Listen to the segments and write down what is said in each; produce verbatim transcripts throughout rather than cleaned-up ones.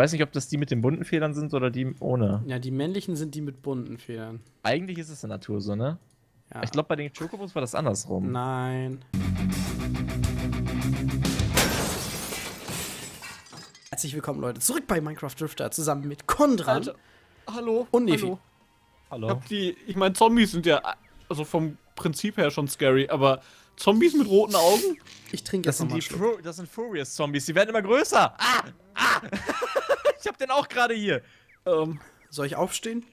weiß nicht, ob das die mit den bunten Federn sind oder die ohne. Ja, die männlichen sind die mit bunten Federn. Eigentlich ist es in der Natur so, ne? Ja. Ich glaube, bei den Schokobus war das andersrum. Nein. Herzlich willkommen, Leute, zurück bei Minecraft Drifter zusammen mit Kundran. Alter. Hallo. Und Nephi. Hallo. Hallo. Ich, hab die, ich meine, Zombies sind ja also vom Prinzip her schon scary, aber Zombies mit roten Augen? Ich trinke jetzt nochmal. Das sind Furious Zombies, die werden immer größer. Ah! Ah! Ich hab den auch gerade hier. Ähm. Soll ich aufstehen?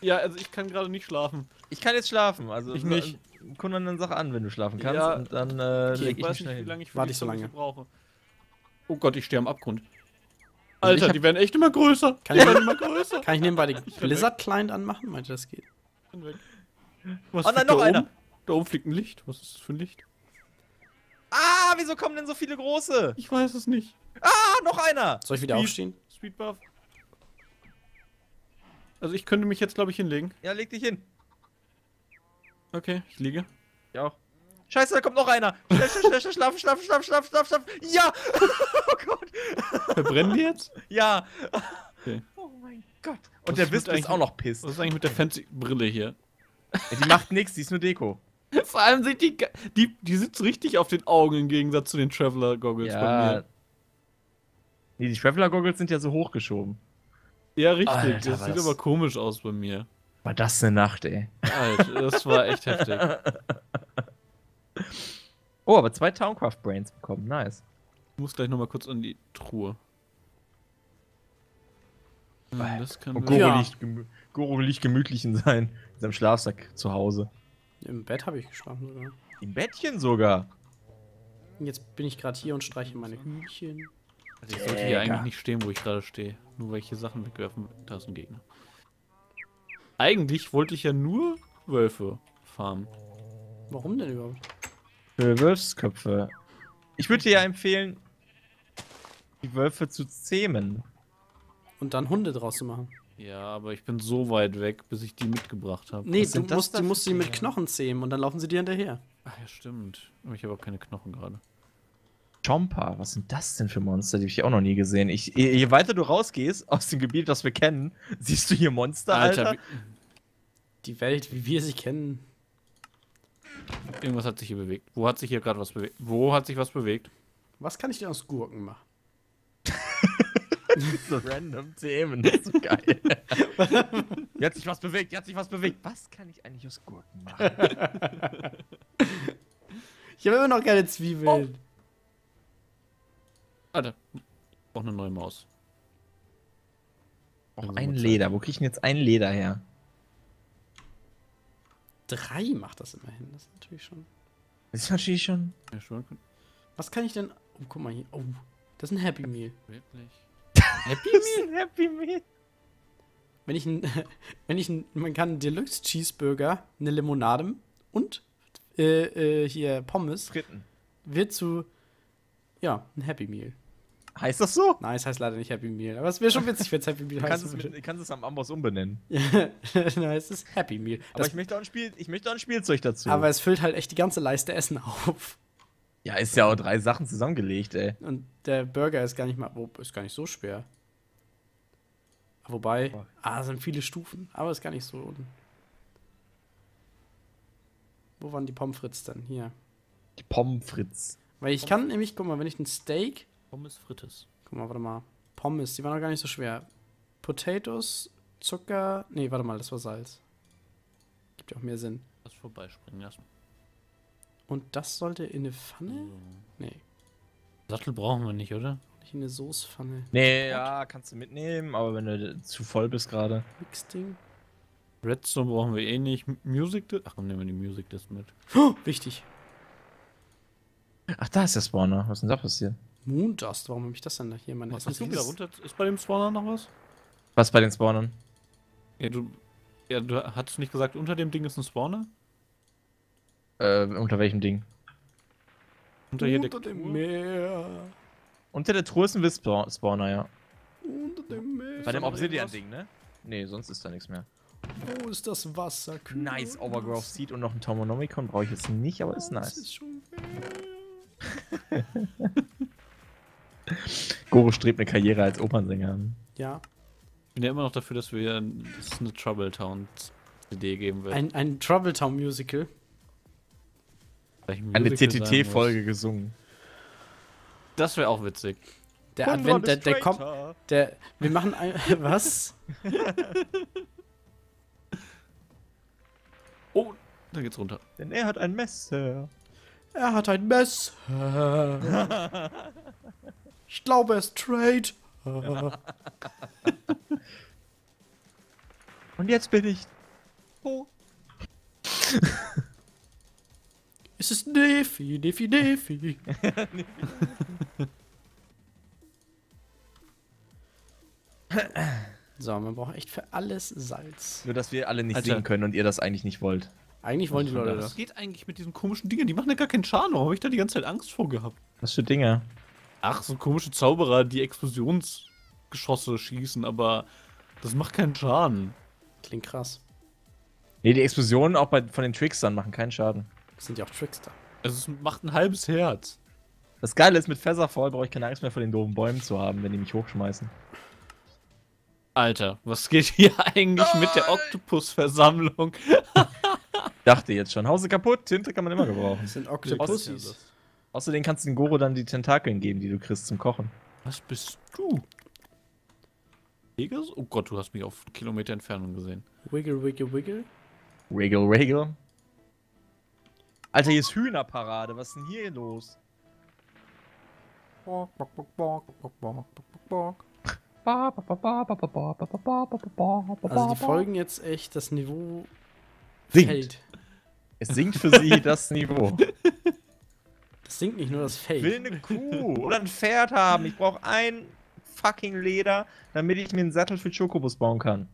Ja, also ich kann gerade nicht schlafen. Ich kann jetzt schlafen, also ich nicht. Kunde dann Sache an, wenn du schlafen kannst. Ja, und dann äh, okay, leg ich, ich weiß nicht, wie lange ich für Warte ich so lange. brauche. Oh Gott, ich stehe am Abgrund. Alter, die werden echt immer größer. Kann, die ich, werden immer größer. Kann ich nebenbei den Blizzard-Client anmachen? Meint ihr, das geht? Was oh nein, noch einer! Da oben fliegt ein Licht. Was ist das für ein Licht? Ah, wieso kommen denn so viele große? Ich weiß es nicht. Ah, noch einer! Soll ich wieder Speed, aufstehen? Speedbuff. Also ich könnte mich jetzt, glaube ich, hinlegen. Ja, leg dich hin. Okay, ich liege. Ich auch. Scheiße, da kommt noch einer! Schnell, schnell, schnell, schlafen, schlafen, schlafen, schlafen, schlafen, schlafen! Ja! Oh Gott! Verbrennen die jetzt? Ja! Okay. Oh mein Gott! Und was der Wisp ist auch noch piss. Was ist eigentlich mit der fancy Brille hier? Die macht nichts, die ist nur Deko. Vor allem sind die, die, die sitzt richtig auf den Augen im Gegensatz zu den Traveler-Goggles ja. bei mir. Nee, die Traveler-Goggles sind ja so hochgeschoben. Ja, richtig. Alter, das sieht das aber komisch aus bei mir. War das eine Nacht, ey. Alter, das war echt heftig. Oh, aber zwei Towncraft-Brains bekommen. Nice. Ich muss gleich nochmal kurz an die Truhe. Hm, das kann oh, Goro, ja. liegt Goro liegt gemütlich in sein. In seinem Schlafsack zu Hause. Im Bett habe ich geschlafen sogar. Im Bettchen sogar? Jetzt bin ich gerade hier und streiche meine Hühnchen. Also ich sollte Jäger. hier eigentlich nicht stehen, wo ich gerade stehe. Nur weil ich hier Sachen wegwerfen. Da ist ein Gegner. Eigentlich wollte ich ja nur Wölfe farmen. Warum denn überhaupt? Für Wölfsköpfe. Ich würde dir ja empfehlen, die Wölfe zu zähmen. Und dann Hunde draus zu machen. Ja, aber ich bin so weit weg, bis ich die mitgebracht habe. Nee, du musst, du musst die mit Knochen zähmen und dann laufen sie dir hinterher. Ach ja, stimmt. Aber ich habe auch keine Knochen gerade. Chomper, was sind das denn für Monster? Die habe ich auch noch nie gesehen. Ich, je weiter du rausgehst aus dem Gebiet, das wir kennen, siehst du hier Monster, Alter. Alter. Die Welt, wie wir sie kennen. Irgendwas hat sich hier bewegt. Wo hat sich hier gerade was bewegt? Wo hat sich was bewegt? Was kann ich denn aus Gurken machen? So random Themen, das ist so geil. Jetzt hat sich was bewegt, jetzt hat sich was bewegt. Was kann ich eigentlich aus Gurken machen? Ich habe immer noch keine Zwiebeln. Oh. Alter, ich brauche eine neue Maus. Auch also ein Leder. Wo kriege ich denn jetzt ein Leder her? Drei macht das immerhin. Das ist natürlich schon. Das ist natürlich schon. Was kann ich denn. Oh, guck mal hier. Oh, das ist ein Happy Meal. Wirklich? Happy Meal? Happy Meal. Wenn ich ein, wenn ich ein, man kann einen Deluxe Cheeseburger, eine Limonade und äh, äh, hier Pommes Fritten. Wird zu, ja, ein Happy Meal. Heißt das so? Nein, es heißt leider nicht Happy Meal, aber es wäre schon witzig, wenn es Happy Meal heißt. Du kannst es, mit, kannst es am Amboss umbenennen. Dann heißt es Happy Meal. Das aber ich möchte, auch ein Spiel, ich möchte auch ein Spielzeug dazu. Aber es füllt halt echt die ganze Leiste Essen auf. Ja, ist ja auch drei Sachen zusammengelegt, ey. Und der Burger ist gar nicht mal, oh, ist gar nicht so schwer. Wobei, oh. ah, sind viele Stufen, aber ist gar nicht so. Und wo waren die Pommes frites denn? Hier. Die Pommes frites. Weil ich Pommes kann nämlich, guck mal, wenn ich ein Steak. Pommes frites. Guck mal, warte mal. Pommes, die waren doch gar nicht so schwer. Potatoes, Zucker. Nee, warte mal, das war Salz. Gibt ja auch mehr Sinn. Das vorbeispringen lassen. Und das sollte in eine Pfanne? Nee. Sattel brauchen wir nicht, oder? Nicht in eine Soßpfanne. Nee, ja, kannst du mitnehmen, aber wenn du zu voll bist gerade. Mixding. Redstone brauchen wir eh nicht. Music Disc? Ach, dann nehmen wir die Music Disc mit. Oh, wichtig. Ach, da ist der Spawner. Was ist denn da passiert? Moondust, warum habe ich das denn da hier? Meine was hast du wieder runter? Ist bei dem Spawner noch was? Was bei den Spawnern? Ja, du, ja, du hattest nicht gesagt, unter dem Ding ist ein Spawner? Äh, unter welchem Ding? Unter, hier unter dem Meer. Unter der Truhe ist ein Wisp-Spawner, ja. Unter dem Meer. Bei dem Obsidian-Ding, ne? Ne, sonst ist da nichts mehr. Wo ist das Wasser? Nice, Overgrowth Seed und noch ein Tomonomicon brauche ich jetzt nicht, aber ist nice. Das ist schon Goro strebt eine Karriere als Opernsänger an. Ja. Ich bin ja immer noch dafür, dass wir das eine Troubletown-C D geben werden. Ein, ein Troubletown-Musical. Eine C T T-Folge gesungen. Das wäre auch witzig. Der Advent, der, der kommt. Der, wir machen ein. Was? Oh, da geht's runter. Denn er hat ein Messer. Er hat ein Messer. Ich glaube, er ist Trade. Und jetzt bin ich. Oh. Es ist Nephi, Nephi, Nephi. So, man braucht echt für alles Salz. Nur, dass wir alle nicht Alter. singen können und ihr das eigentlich nicht wollt. Eigentlich wollen die Leute das. Was geht eigentlich mit diesen komischen Dingern? Die machen ja gar keinen Schaden. Habe ich da die ganze Zeit Angst vor gehabt? Was für Dinger? Ach, so komische Zauberer, die Explosionsgeschosse schießen, aber das macht keinen Schaden. Klingt krass. Nee, die Explosionen auch bei, von den Trickstern machen keinen Schaden. Das sind ja auch Trickster. Also es macht ein halbes Herz. Das Geile ist, mit Featherfall brauche ich keine Angst mehr vor den doofen Bäumen zu haben, wenn die mich hochschmeißen. Alter, was geht hier eigentlich oh, mit der Oktopus-Versammlung? Dachte jetzt schon. Hause kaputt, Tinte kann man immer gebrauchen. Das sind Oktopussis. Außerdem kannst du den Goro dann die Tentakeln geben, die du kriegst zum Kochen. Was bist du? Egas? Oh Gott, du hast mich auf Kilometer Entfernung gesehen. Wiggle, wiggle, wiggle. Wiggle, wiggle. Alter, hier ist Hühnerparade. Was ist denn hier los? Bork, bork, bork, bork, bork, bork, bork, bork. Also die folgen jetzt echt das Niveau singt. Fällt. Es singt für sie das Niveau. Das singt nicht nur das Feld. Ich will eine Kuh oder ein Pferd haben. Ich brauche ein fucking Leder, damit ich mir einen Sattel für Schokobus bauen kann.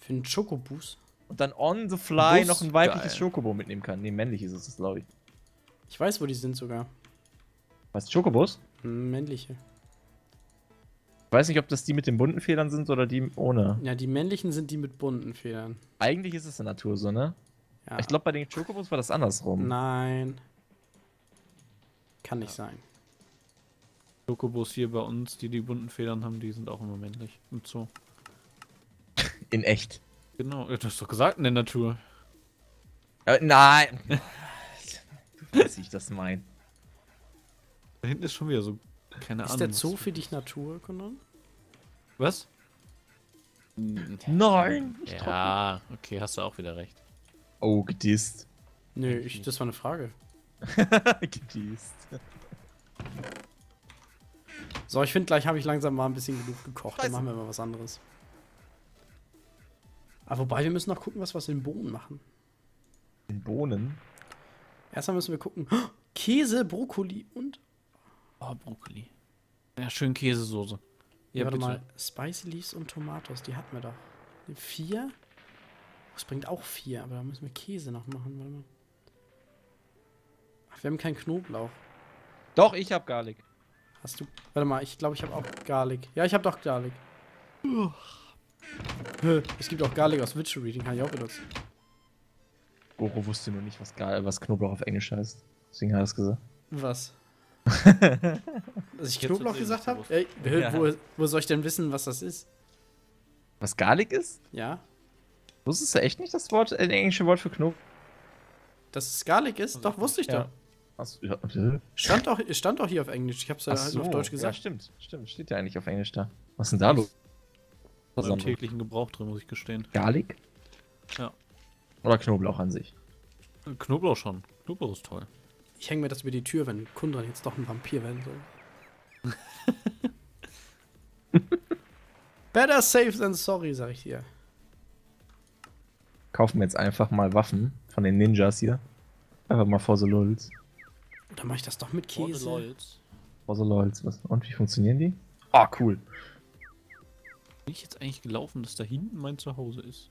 Für einen Schokobus? Und dann on the fly Bus, noch ein weibliches geil. Schokobo mitnehmen kann. Ne, männlich ist es, glaube ich. Ich weiß, wo die sind sogar. Was, Schokobus? Männliche. Ich weiß nicht, ob das die mit den bunten Federn sind oder die ohne. Ja, die männlichen sind die mit bunten Federn. Eigentlich ist es in der Natur so, ne? Ja. Ich glaube, bei den Chocobos war das andersrum. Nein. Kann nicht ja. sein. Chocobos hier bei uns, die die bunten Federn haben, die sind auch immer männlich. Und so. In echt. Genau, das hast du doch gesagt, in der Natur. Äh, nein. Du weißt, wie ich das meine. Da hinten ist schon wieder so, keine Ahnung. Ist der Zoo für dich Natur, Kundran? Was? Nein. Ja, okay, hast du auch wieder recht. Oh, gedisst. Nö, ich, das war eine Frage. Gedisst. So, ich finde, gleich habe ich langsam mal ein bisschen genug gekocht. Dann machen wir mal was anderes. Aber wobei, wir müssen noch gucken, was wir aus den Bohnen machen. Den Bohnen? Erstmal müssen wir gucken. Oh, Käse, Brokkoli und... Oh, Brokkoli. Ja, schön Käsesoße. Ja, warte bitte. mal. Spicy Leaves und Tomatoes, die hatten wir doch. Die vier... Das bringt auch vier, aber da müssen wir Käse noch machen. Warte mal. Ach, wir haben keinen Knoblauch. Doch, ich hab Garlic. Hast du? Warte mal, ich glaube, ich habe auch Garlic. Ja, ich habe doch Garlic. Es gibt auch Garlic aus Witchery, den kann ich auch benutzen. Goro wusste nur nicht, was, Garlic, was Knoblauch auf Englisch heißt. Deswegen hat er es gesagt. Was? Dass ich Knoblauch gesagt habe? Ey, ja. wo, wo soll ich denn wissen, was das ist? Was Garlic ist? Ja. Wusstest du echt nicht das Wort, das englische Wort für Knoblauch? Dass es Garlic ist? Doch, wusste ich ja. doch. Ja. Stand auch, stand auch hier auf Englisch. Ich hab's ja halt so. auf Deutsch gesagt. Ja, stimmt. Stimmt. Steht ja eigentlich auf Englisch da. Was ist denn da los? Was ist im täglichen Gebrauch drin, muss ich gestehen. Garlic? Ja. Oder Knoblauch an sich? Knoblauch schon. Knoblauch ist toll. Ich hänge mir das über die Tür, wenn Kundran jetzt doch ein Vampir werden soll. Better safe than sorry, sag ich dir. Kaufen wir jetzt einfach mal Waffen von den Ninjas hier. Einfach mal for the lols. Dann mache ich das doch mit Käse. For the lols. For the lols. Was? Und wie funktionieren die? Ah, oh, cool. Bin ich jetzt eigentlich gelaufen, dass da hinten mein Zuhause ist?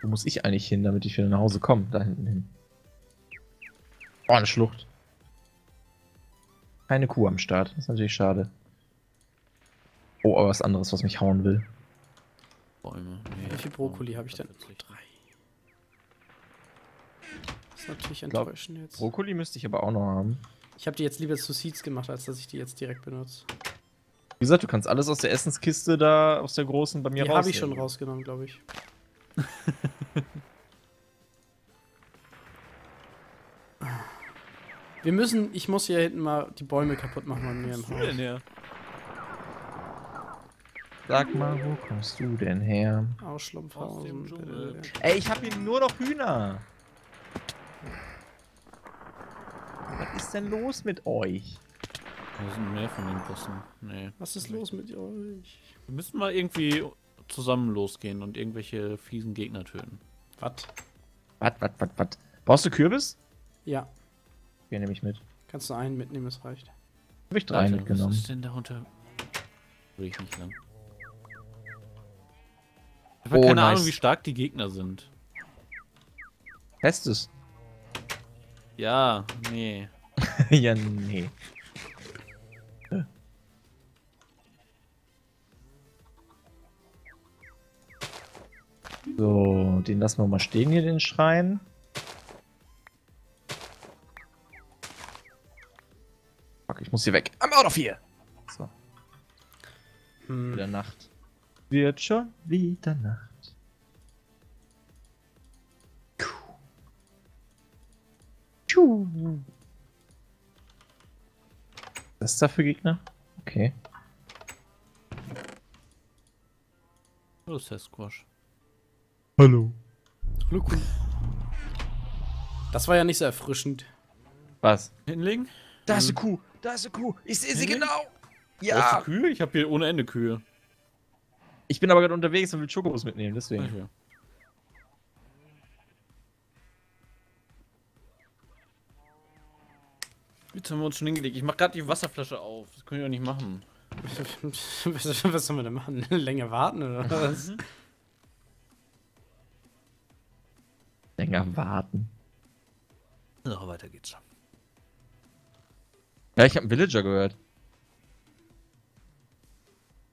Wo muss ich eigentlich hin, damit ich wieder nach Hause komme? Da hinten hin. Oh, eine Schlucht. Keine Kuh am Start. Das ist natürlich schade. Oh, aber was anderes, was mich hauen will. Bäume. Nee, wie viel Brokkoli habe ich denn? Drei. ist natürlich enttäuschend jetzt. Brokkoli müsste ich aber auch noch haben. Ich habe die jetzt lieber zu Seeds gemacht, als dass ich die jetzt direkt benutze. Wie gesagt, du kannst alles aus der Essenskiste da, aus der großen, bei mir rausnehmen. Die habe ich schon rausgenommen, glaube ich. Wir müssen, ich muss hier hinten mal die Bäume kaputt machen bei mir im Haus. Wo kommst du denn her? Sag mal, wo kommst du denn her? Aus Schlumpfhausen. Ey, ich habe hier nur noch Hühner. Was ist denn los mit euch? Da sind mehr von den Bussen. Nee. Was ist los mit euch? Wir müssen mal irgendwie zusammen losgehen und irgendwelche fiesen Gegner töten. Was? Was, was, was, was? Brauchst du Kürbis? Ja. Hier nehme ich mit. Kannst du einen mitnehmen, es reicht. Habe ich drei Alter, mitgenommen. Was ist denn darunter? Will ich nicht lang. Ich habe oh, keine nice. Ahnung, wie stark die Gegner sind. Bestes. Ja, nee. ja, nee. So, den lassen wir mal stehen hier, den Schrein. Fuck, ich muss hier weg. I'm out of here! So. Hm. Wieder Nacht. Wird schon wieder Nacht. Tschuh. Was ist da für Gegner? Okay. Hallo, Herr Squash. Hallo. Hallo, cool. Das war ja nicht so erfrischend. Was? Hinlegen? Da ist eine Kuh, da ist eine Kuh. Ich sehe sie genau. Ja. Da ist eine Kühe? Ich habe hier ohne Ende Kühe. Ich bin aber gerade unterwegs und will Schokobus mitnehmen, deswegen. Okay. Jetzt haben wir uns schon hingelegt. Ich mache gerade die Wasserflasche auf. Das können wir doch nicht machen. Was sollen wir denn machen? Länger warten oder was? Länger warten. So, weiter geht's schon. Ja, ich habe einen Villager gehört.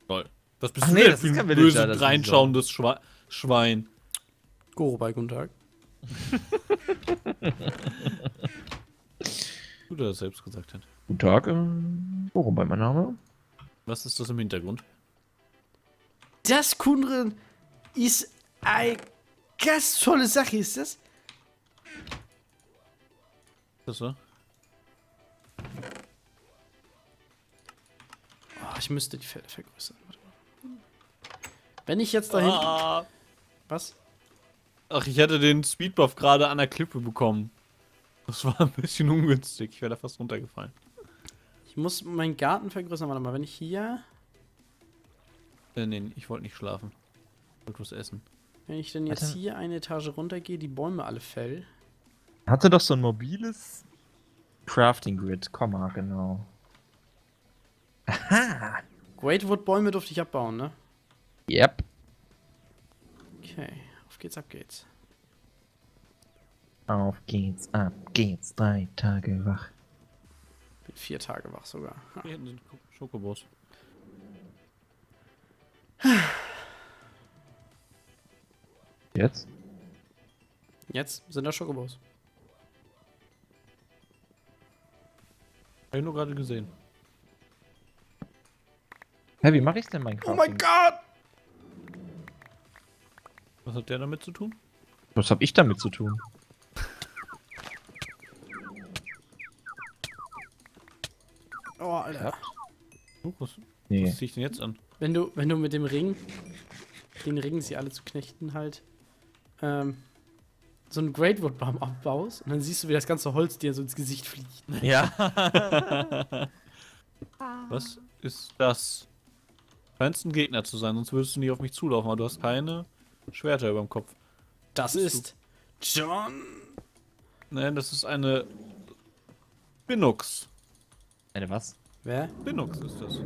Toll. Was bist Ach du nee, denn für ein böses, reinschauendes Schwe Schwein? Gorobai, guten Tag. Du, der das selbst gesagt hat. Guten Tag, ähm, Gorobai, mein Name. Was ist das im Hintergrund? Das Kundran ist ein... Ganz tolle Sache ist das. Das war? Oh, ich müsste die Felder vergrößern. Warte mal. Wenn ich jetzt dahin. Ah. Was? Ach, ich hatte den Speedbuff gerade an der Klippe bekommen. Das war ein bisschen ungünstig. Ich wäre da fast runtergefallen. Ich muss meinen Garten vergrößern. Warte mal, wenn ich hier. Äh, nee, ich wollte nicht schlafen. Ich wollte was essen. Wenn ich denn jetzt Alter. Hier eine Etage runtergehe, die Bäume alle fällen. Hatte doch so ein mobiles Crafting Grid, Komma, genau. Aha! Greatwood Bäume durfte ich abbauen, ne? Yep. Okay, auf geht's, ab geht's. Auf geht's, ab geht's, drei Tage wach. Bin vier Tage wach sogar. Hier hinten sind Schokobos. Jetzt? Jetzt sind da Schokobos. Hab ich nur gerade gesehen. Hä, hey, wie mache ich denn Minecraft? Oh mein Gott! Was hat der damit zu tun? Was hab ich damit zu tun? Oh, Alter. Oh, was, nee. Was zieh ich denn jetzt an? Wenn du, wenn du mit dem Ring, den Ring sie alle zu knechten halt, so einen Greatwood-Baum abbaust und dann siehst du, wie das ganze Holz dir so ins Gesicht fliegt. Ja. Was ist das? Scheinst ein Gegner zu sein, sonst würdest du nicht auf mich zulaufen, aber du hast keine Schwerter über dem Kopf. Das ist du? John. Nein, das ist eine Binux. Eine was? Wer? Binux ist das.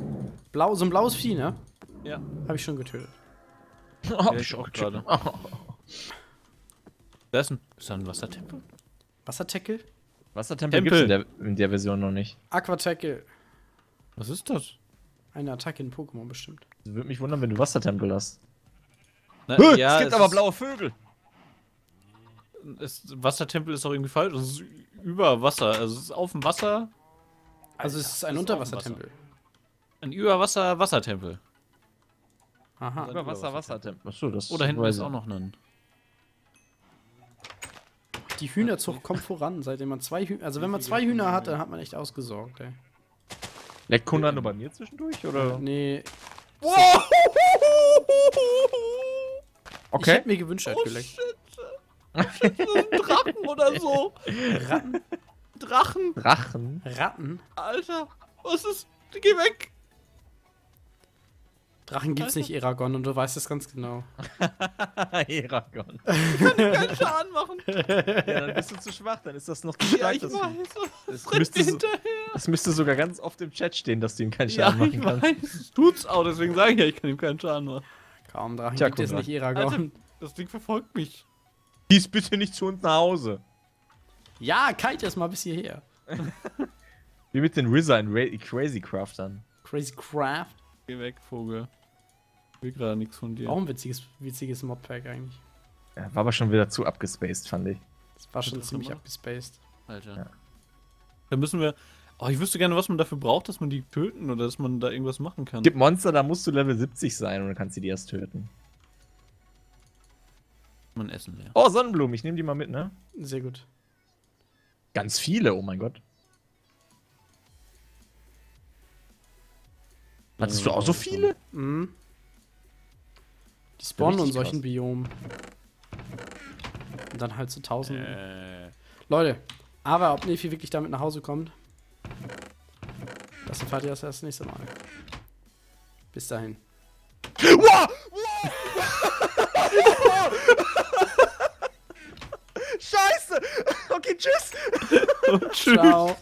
Blau, so ein blaues Vieh, ne? Ja. Hab ich schon getötet. Oh, hab ich auch gerade. Da ist ein, ist da ein Wassertempel? Wasserteckel? Wassertempel gibt's in der, in der Version noch nicht. Aquateckel. Was ist das? Eine Attacke in Pokémon bestimmt. Würde mich wundern, wenn du Wassertempel hast. Na, Höh, ja, es gibt es aber blaue Vögel. ist, Wassertempel ist auch irgendwie falsch. Es ist über Wasser. Also es ist auf dem Wasser. Also es ist ein Unterwassertempel. Ein Überwasser-Wassertempel. Aha. Also Überwasser-Wassertempel. Achso, das. Oder hinten ist auch noch ein. Die Hühnerzucht kommt voran, seitdem man zwei Hühner. Also wenn man zwei Hühner hat, dann hat man echt ausgesorgt, ey. Leckt Kundran nur bei mir zwischendurch, oder? Nee. Wow. Okay. Ich hätte mir gewünscht, er hat geleckt. Oh shit. Das sind Drachen oder so. Ratten. Drachen. Drachen. Ratten. Alter, was ist? Geh weg. Drachen gibt's nicht, Eragon, und du weißt das ganz genau. Eragon. Ich kann dir keinen Schaden machen. Ja, dann bist du zu schwach, dann ist das noch zu stark. Ja, ich weiß, das, das, müsste so, das müsste sogar ganz oft im Chat stehen, dass du ihm keinen Schaden ja, machen kannst. Ich weiß. Tut's auch, deswegen sage ich ja, ich kann ihm keinen Schaden machen. Kaum Drachen Tja, gibt es nicht, Eragon. Alter, das Ding verfolgt mich. Gieß bitte nicht zu uns nach Hause. Ja, kite erst mal bis hierher. Wie mit den Rizzer und Crazy Craftern. Crazy Craft? Geh weg, Vogel. Ich will gerade nichts von dir. Auch ein witziges, witziges Modpack eigentlich. Ja, war aber schon wieder zu abgespaced, fand ich. Das war schon das ziemlich abgespaced. Alter. Ja. Da müssen wir... Oh, ich wüsste gerne, was man dafür braucht, dass man die töten oder dass man da irgendwas machen kann. Es gibt Monster, da musst du Level siebzig sein und dann kannst du die erst töten. Man essen leer. Oh, Sonnenblumen, ich nehme die mal mit, ne? Sehr gut. Ganz viele, oh mein Gott. Hattest du auch so viele? Mhm. Die spawnen in solchen Biomen. Und dann halt zu so tausenden. Äh. Leute, aber ob Nephi wirklich damit nach Hause kommt, das erfahrt ihr erst das nächste Mal. Bis dahin. Scheiße! Okay, tschüss! Und tschüss! Ciao.